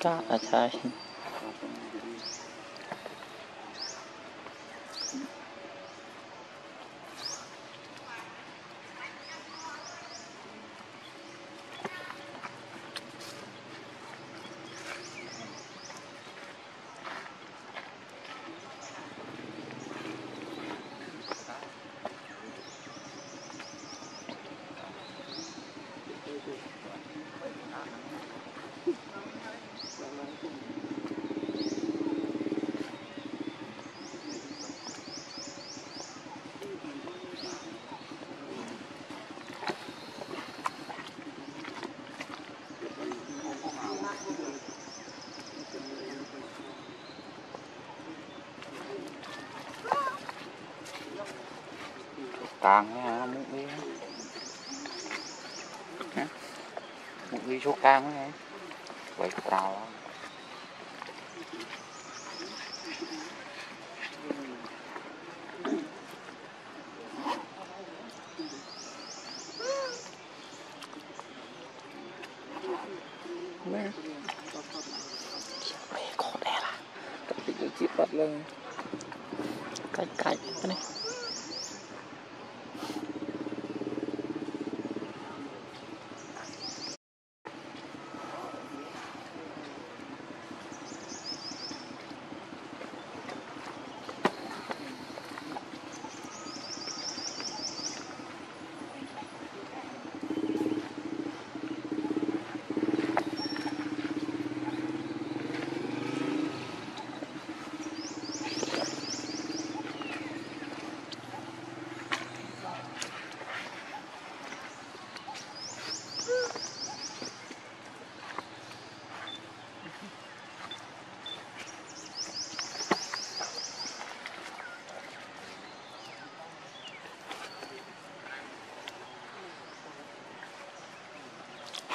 Stop attacking. Tàng nha, mũi đi hả? Mũi đi số cam quá hả? Vậy trào lắm. Mẹ chịu bê con đẻ là cái gì chịu bật lên cái này.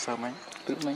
Sao mấy tự mấy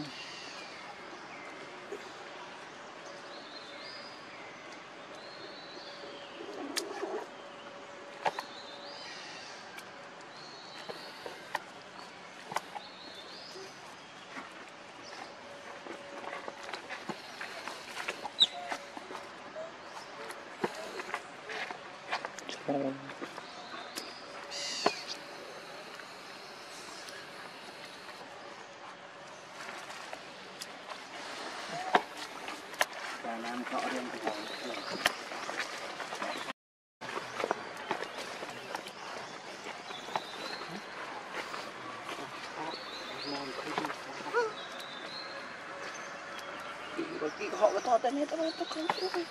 họ có to tên hết tôi không biết.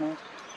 nicht.